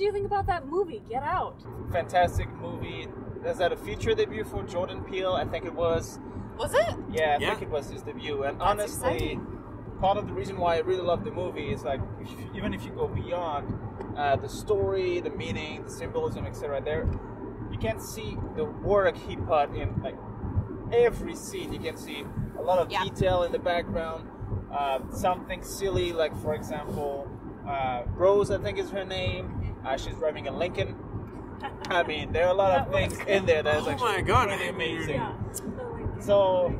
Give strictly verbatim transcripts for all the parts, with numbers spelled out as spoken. did you think about that movie, Get Out? Fantastic movie. Is that a feature debut for Jordan Peele? I think it was. Was it? Yeah, I yeah. think it was his debut. And That's honestly, exciting. Part of the reason why I really love the movie is like, if you, even if you go beyond uh, the story, the meaning, the symbolism, et cetera, there, you can see the work he put in like every scene. You can see a lot of yeah. detail in the background. Uh, something silly, like for example, uh, Rose, I think is her name. Uh, she's driving a Lincoln. I mean, there are a lot of things in there that's oh actually my God, really amazing. Yeah. So,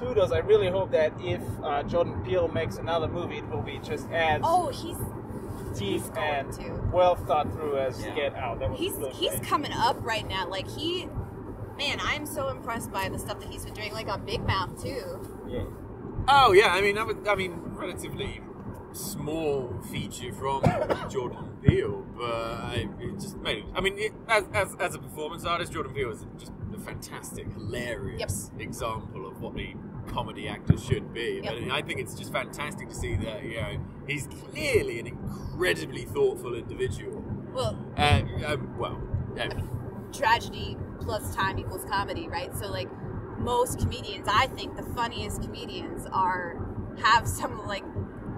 kudos. I really hope that if uh, Jordan Peele makes another movie, it will be just as oh, he's, deep he's and to. well thought through as yeah. Get Out. That was he's he's great. coming up right now. Like he, man, I'm so impressed by the stuff that he's been doing, like on Big Mouth too. Yeah. Oh yeah, I mean, I, would, I mean, relatively small feature from Jordan Peele, but I, it just made. I mean, it, as, as as a performance artist, Jordan Peele is just a fantastic, hilarious yep. example of what the comedy actor should be. Yep. And I think it's just fantastic to see that, you know, he's clearly an incredibly thoughtful individual. Well, uh, um, well, yeah. Tragedy plus time equals comedy, right? So like most comedians, I think the funniest comedians are have some like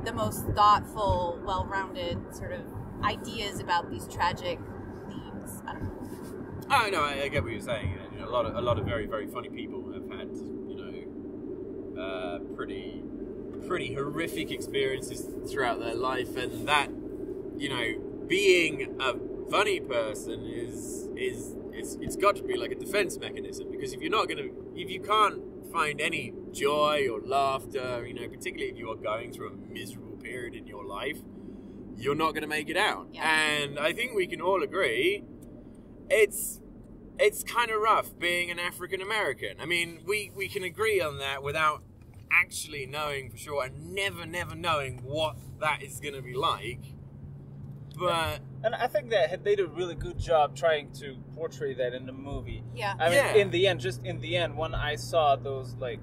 the most thoughtful, well-rounded sort of ideas about these tragic themes. I don't know. Oh no, I, I get what you're saying. You know, a lot of a lot of very very funny people have had, you know, uh, pretty pretty horrific experiences throughout their life, and that, you know, being a funny person is is it's it's got to be like a defense mechanism, because if you're not gonna if you can't find any joy or laughter, you know, particularly if you are going through a miserable period in your life, you're not going to make it out. Yeah. And I think we can all agree, it's it's kind of rough being an African American. I mean, we we can agree on that without actually knowing for sure, and never never knowing what that is going to be like. But and I think that they did a really good job trying to portray that in the movie. Yeah. I mean, yeah. in the end, just in the end, when I saw those like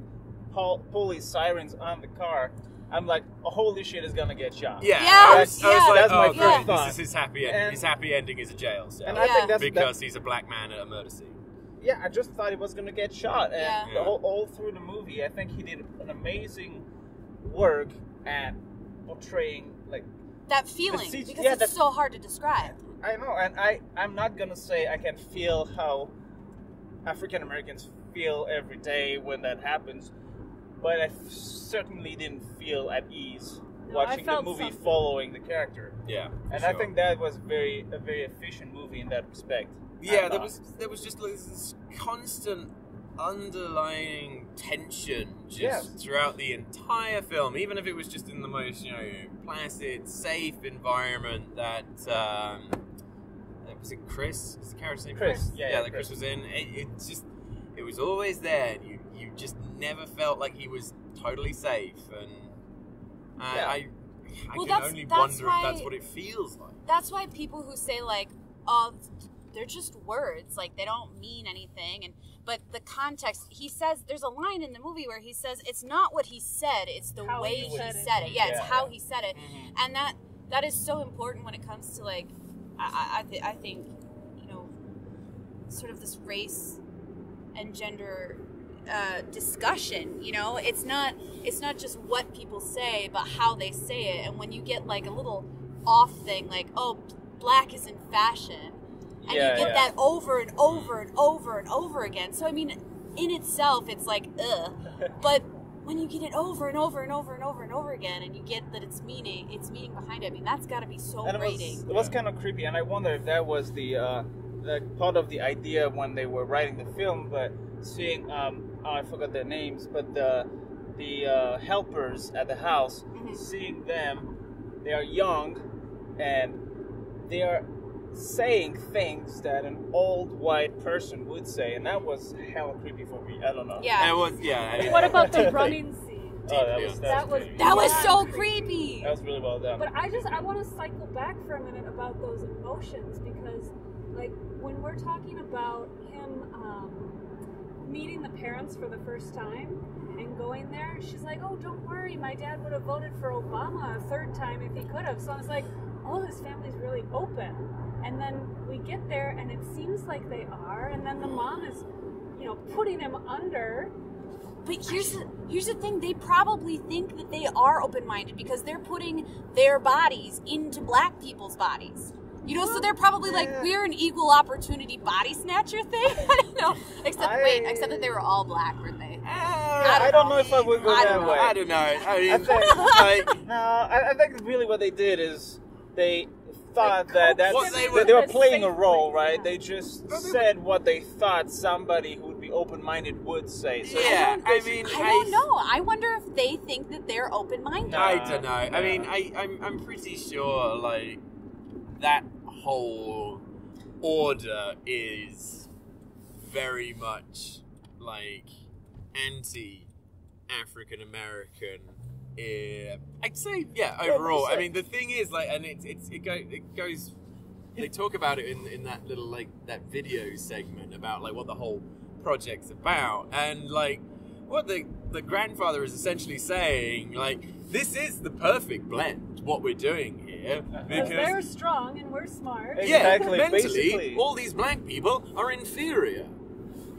pol police sirens on the car, I'm like, oh, holy shit, is gonna get shot. Yeah. yeah. I was, I was yeah. like, that's oh, my first yeah. thought. This is his happy ending. And his happy ending is a jail cell. And I yeah. think that's because that, he's a black man at a murder scene. Yeah, I just thought he was gonna get shot, and yeah. the whole, all through the movie, I think he did an amazing work at portraying like. That feeling, because yeah, it's that, so hard to describe. I know, and I, I'm not going to say I can feel how African-Americans feel every day when that happens, but I certainly didn't feel at ease no, watching the movie something. following the character. Yeah, And sure. I think that was very a very efficient movie in that respect. Yeah, there was, there was just like this constant underlying tension just yeah. throughout the entire film, even if it was just in the most, you know, placid, safe environment that um, was it Chris? Is the character's name Chris? Chris. Yeah, yeah, yeah, that Chris was in. It, it just, it was always there. And you, you just never felt like he was totally safe, and I, yeah. I, I well, can only that's wonder why, if that's what it feels like. That's why people who say like, oh, they're just words, like they don't mean anything, and. But the context, he says, there's a line in the movie where he says, it's not what he said, it's the how way he said, he said it. it. Yeah, yeah, it's how he said it. Mm-hmm. And that that is so important when it comes to, like, I, I, th I think, you know, sort of this race and gender uh, discussion, you know? It's not, it's not just what people say, but how they say it. And when you get, like, a little off thing, like, oh, black is in fashion. And yeah, you get yeah. that over and over and over and over again. So, I mean, in itself, it's like, ugh. But when you get it over and over and over and over and over again, and you get that it's meaning, it's meaning behind it, I mean, that's got to be so grating. It, it was kind of creepy, and I wonder if that was the, uh, the part of the idea when they were writing the film, but seeing, um, oh, I forgot their names, but the, the uh, helpers at the house, mm-hmm. seeing them, they are young, and they are... saying things that an old white person would say, and that was hella creepy for me. I don't know. Yeah. It was, yeah, yeah. What about the running scene? Oh, that was that was, that was yeah. so creepy. That was really well done. But I just I want to cycle back for a minute about those emotions, because like when we're talking about him um, meeting the parents for the first time and going there, she's like, "Oh, don't worry, my dad would have voted for Obama a third time if he could have." So I was like, "Oh, this family's really open." And then we get there and it seems like they are, and then the mom is, you know, putting him under. But here's the, here's the thing, they probably think that they are open-minded because they're putting their bodies into black people's bodies. You know, so they're probably like, we're an equal opportunity body snatcher thing. I don't know. Except, I, wait, except that they were all black, weren't they? Uh, I, don't I don't know, know if I would go I that way. I don't know. I mean, I think, like, no, I, I think really what they did is they thought that that's, well, they, were, that they were playing a role, right? Yeah. They just said what they thought somebody who would be open-minded would say. So yeah, I, I mean, I, I don't know. I wonder if they think that they're open-minded. I don't know. I mean, I, I'm, I'm pretty sure, like, that whole order is very much like anti-African-American. Yeah, I'd say yeah overall. I mean, the thing is, like, and it's it's it, go, it goes. They talk about it in in that little like that video segment about like what the whole project's about, and like what the the grandfather is essentially saying, like, this is the perfect blend. What we're doing here, because they're strong and we're smart. Exactly. Yeah, mentally, basically, all these black people are inferior,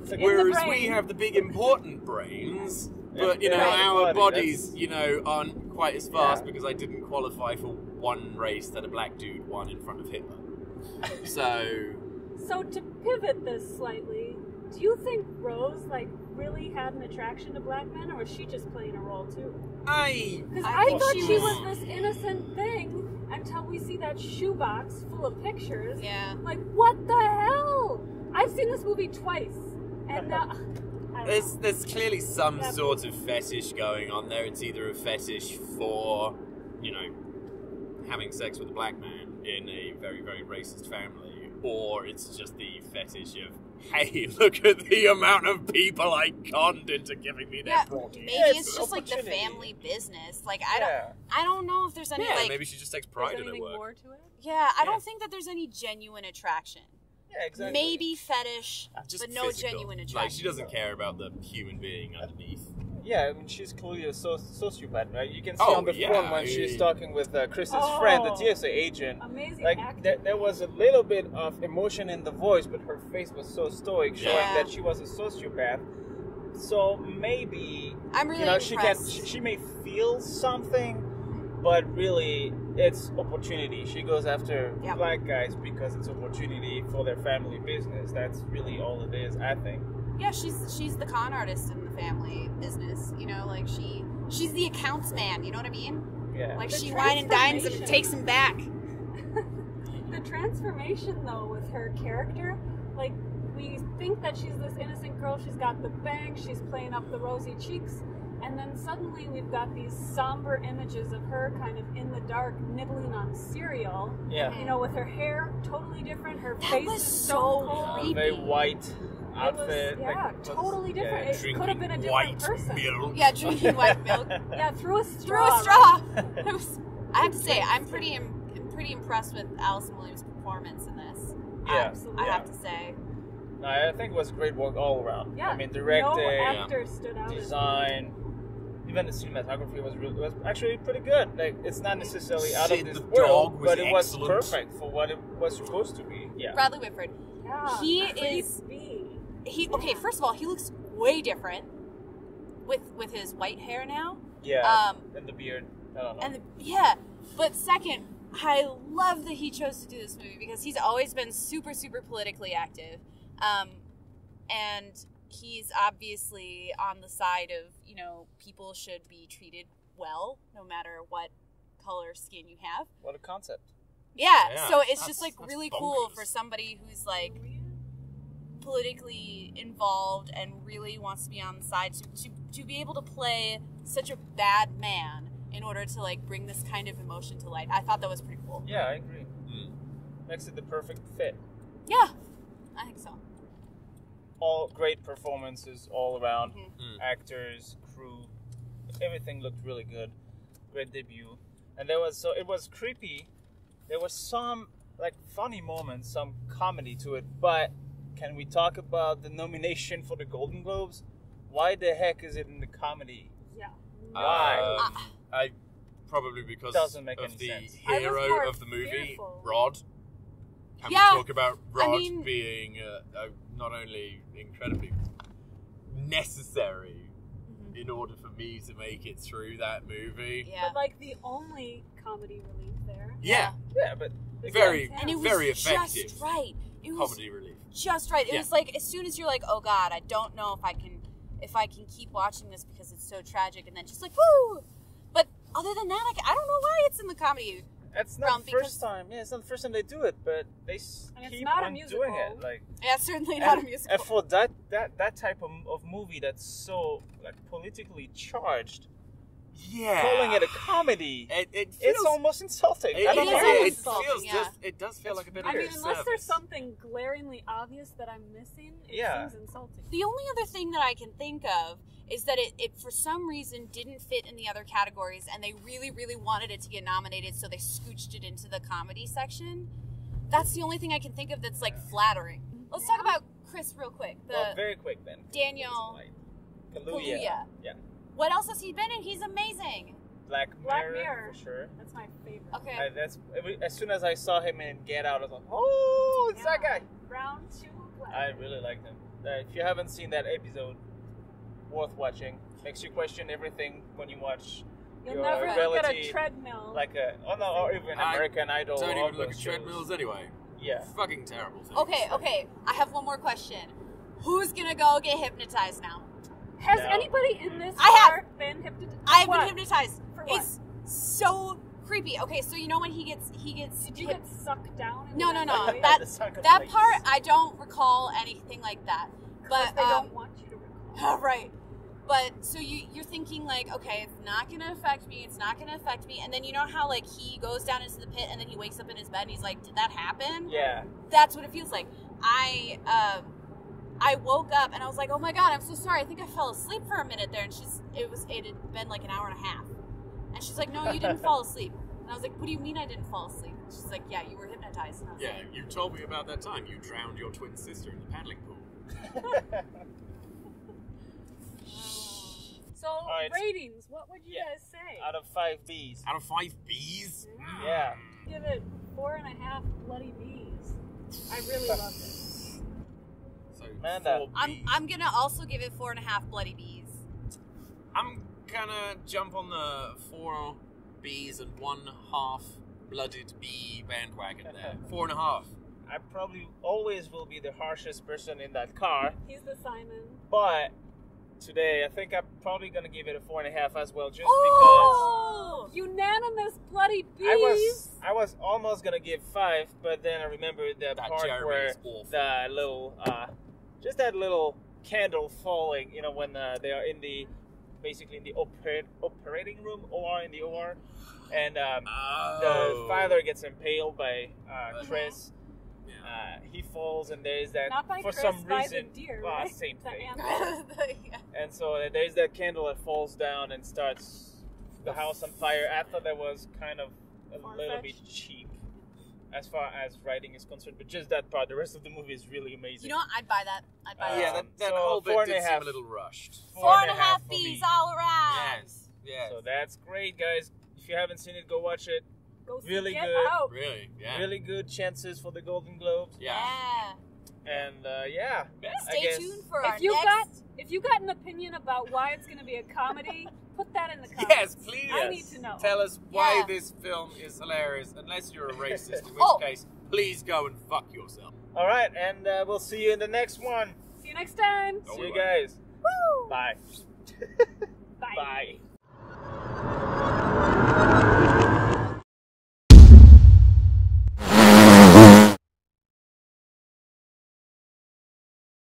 like, whereas in we have the big important brains. But, you know, yeah, our bodies, you know, aren't quite as fast yeah. because I didn't qualify for one race that a black dude won in front of Hitler. So... So, to pivot this slightly, do you think Rose, like, really had an attraction to black men, or was she just playing a role, too? I... Because I, I thought she, she was... was this innocent thing until we see that shoebox full of pictures. Yeah. Like, what the hell? I've seen this movie twice, and... Uh, There's, there's clearly some sort of fetish going on there. It's either a fetish for, you know, having sex with a black man in a very, very racist family, or it's just the fetish of, hey, look at the amount of people I conned into giving me that. Yeah, maybe yeah, it's, it's just like the family business. Like, I don't, yeah. I don't know if there's any. Yeah, like, maybe she just takes pride in it. More to it. Yeah, I yeah. don't think that there's any genuine attraction. Yeah, exactly. Maybe fetish, just but no physical. Genuine attraction. Like, she doesn't care about the human being underneath. Yeah, I mean, she's clearly a soci sociopath, right? You can see oh, on the yeah, phone when yeah, she's yeah. talking with uh, Chris's oh, friend, the T S A agent. Amazing Like, there, there was a little bit of emotion in the voice, but her face was so stoic, showing yeah. that she was a sociopath. So maybe, I'm really you know, impressed. she can, she, she may feel something, but really, it's opportunity. She goes after yep. black guys because it's opportunity for their family business. That's really all it is, I think. Yeah, she's she's the con artist in the family business. You know, like she she's the accounts man. You know what I mean? Yeah. Like the she wine and dines him and takes him back. The transformation though with her character, like we think that she's this innocent girl. She's got the bag. She's playing up the rosy cheeks. And then suddenly we've got these somber images of her kind of in the dark nibbling on cereal. Yeah. You know, with her hair totally different, her that face was is so cold. Yeah, very white outfit. Was, yeah, like, totally different. Yeah, it could have been a different white person. Milk. Yeah, drinking white milk. Yeah, through a straw. Through a straw. It was, I have to say, I'm pretty, I'm pretty impressed with Allison Williams' performance in this. Yeah, I, absolutely. I have to say. No, I think it was great work all around. Yeah. I mean, directing, no actor stood out design. Even the cinematography was really, was actually pretty good. Like, it's not necessarily out Shit, of this world, but it excellent. was perfect for what it was supposed to be. Yeah. Bradley Whitford. Yeah, he is. He okay. First of all, he looks way different with with his white hair now. Yeah. Um, and the beard. I don't know. And the, yeah, but second, I love that he chose to do this movie because he's always been super super politically active, um, and. He's obviously on the side of, you know, people should be treated well, no matter what color skin you have. What a concept. Yeah, yeah so it's just, like, really bonkers. cool for somebody who's, like, politically involved and really wants to be on the side to, to, to be able to play such a bad man in order to, like, bring this kind of emotion to light. I thought that was pretty cool. Yeah, I agree. Mm. Makes it the perfect fit. Yeah, I think so. All great performances all around. Mm-hmm. Actors, crew, everything looked really good. Great debut. And there was, so it was creepy. There was some like funny moments, some comedy to it, but can we talk about the nomination for the Golden Globes? Why the heck is it in the comedy? Yeah. Why? Um, I probably because doesn't make of any the sense. hero of the movie, Rod. Can yeah, we talk about Rod I mean, being uh, uh, not only incredibly necessary mm-hmm. in order for me to make it through that movie? Yeah. But like the only comedy relief there. Yeah. Yeah, yeah but very, and it was very effective. Just right. It was comedy relief. Just right. It yeah. was like as soon as you're like, oh God, I don't know if I can, if I can keep watching this because it's so tragic, and then just like, woo. But other than that, I, I don't know why it's in the comedy. It's not the first time. Yeah, it's not the first time they do it, but they and keep on doing it. Like, yeah, certainly not and, a musical. And for that, that, that type of, of movie that's so like politically charged, yeah, calling it a comedy, it, it feels, it's almost insulting. It, I don't it, know. It, it feels yeah. just, it does feel it's, like a bit. I of mean, unless service. There's something glaringly obvious that I'm missing, it yeah. seems insulting. The only other thing that I can think of is that it, it, for some reason, didn't fit in the other categories, and they really, really wanted it to get nominated, so they scooched it into the comedy section. That's the only thing I can think of that's, like, flattering. Let's yeah. talk about Chris real quick. The well, very quick, then. Daniel Kaluuya. Kaluuya. Yeah. What else has he been in? He's amazing. Black Mirror, Black Mirror. For sure. That's my favorite. Okay. I, that's, as soon as I saw him in Get Out, I was like, oh, it's yeah. that guy. Round two. Black. I really liked him. Uh, if you haven't seen that episode, worth watching. Makes you question everything when you watch. You'll your never look at a treadmill. Like a, oh no, or even American I Idol. Don't even look at treadmills anyway. Yeah. Fucking terrible things. Okay, okay. I have one more question. Who's gonna go get hypnotized now? Has no. anybody in this I have been hypnotized? I have what? been hypnotized. For what? It's so creepy. Okay, so you know when he gets he gets Did you hip- get sucked down? No, no, no. That that, that, that part I don't recall anything like that. But they um, don't want you to recall. Right. But, so you, you're thinking, like, okay, it's not going to affect me, it's not going to affect me, and then you know how, like, he goes down into the pit and then he wakes up in his bed and he's like, did that happen? Yeah. That's what it feels like. I um, I woke up and I was like, oh my God, I'm so sorry, I think I fell asleep for a minute there, and she's, it was, it had been like an hour and a half. And she's like, no, you didn't fall asleep. And I was like, what do you mean I didn't fall asleep? And she's like, yeah, you were hypnotized. And I was yeah, like, you told me about that time, you drowned your twin sister in the paddling pool. So, right. ratings, what would you yeah. guys say? Out of five B's. Out of five B's? Yeah. yeah. Give it four and a half bloody B's. I really loved it. So, Amanda. I'm, I'm going to also give it four and a half bloody B's. I'm going to jump on the four B's and one half blooded B bandwagon there. Four and a half. I probably always will be the harshest person in that car. He's the Simon. But... today, I think I'm probably gonna give it a four and a half as well, just oh, because unanimous bloody bees. I was I was almost gonna give five, but then I remembered the that part Jeremy's where wolf. the little, uh, just that little candle falling. You know, when uh, they are in the basically in the oper- operating room, or in the O R, and um, oh. the father gets impaled by uh, Chris. Uh, he falls, and there's that Not by for Chris, some by reason the deer, well, right? same thing. the, yeah. And so uh, there's that candle that falls down and starts the house on fire. I thought that was kind of a Far little fetched. bit cheap as far as writing is concerned, but just that part. The rest of the movie is really amazing. You know what? I'd buy that. I'd buy um, that. Yeah, that, that so whole bit did seem a little rushed. Four, four and, and a half, half bees all around. Yes, yes. So that's great, guys. If you haven't seen it, go watch it. Go really good, out. really, yeah. really good chances for the Golden Globes. Yeah, yeah. and uh, yeah. Stay I guess. tuned for if our you next. Got, if you got an opinion about why it's going to be a comedy, put that in the comments. Yes, please. I yes. need to know. Tell us why yeah. this film is hilarious. Unless you're a racist, in which oh. case, please go and fuck yourself. All right, and uh, we'll see you in the next one. See you next time. Don't see you won't. guys. Woo! Bye. Bye. Bye.